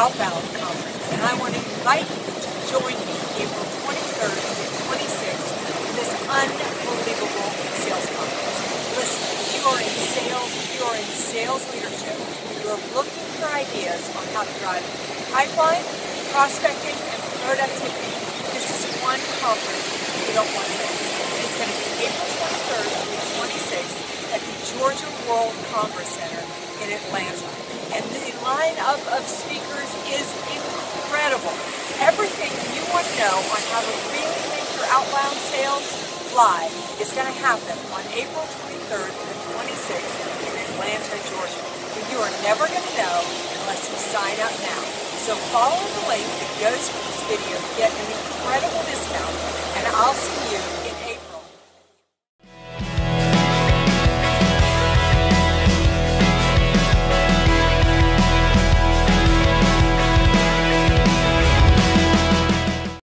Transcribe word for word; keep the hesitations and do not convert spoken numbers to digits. Outbound Conference, and I want to invite you to join me April twenty-third and twenty-sixth for this unbelievable sales conference. Listen, if you are in sales, if you are in sales leadership, you are looking for ideas on how to drive pipeline, prospecting, and productivity, this is one conference you don't want to miss. It's going to be April twenty-third and twenty-sixth at the Georgia World Congress Center in Atlanta. And the lineup of speakers is incredible. Everything you want to know on how to really make your outbound sales fly is going to happen on April twenty-third and twenty-sixth in Atlanta, Georgia. And you are never going to know unless you sign up now. So follow the link that goes with this video to get an incredible discount, and I'll see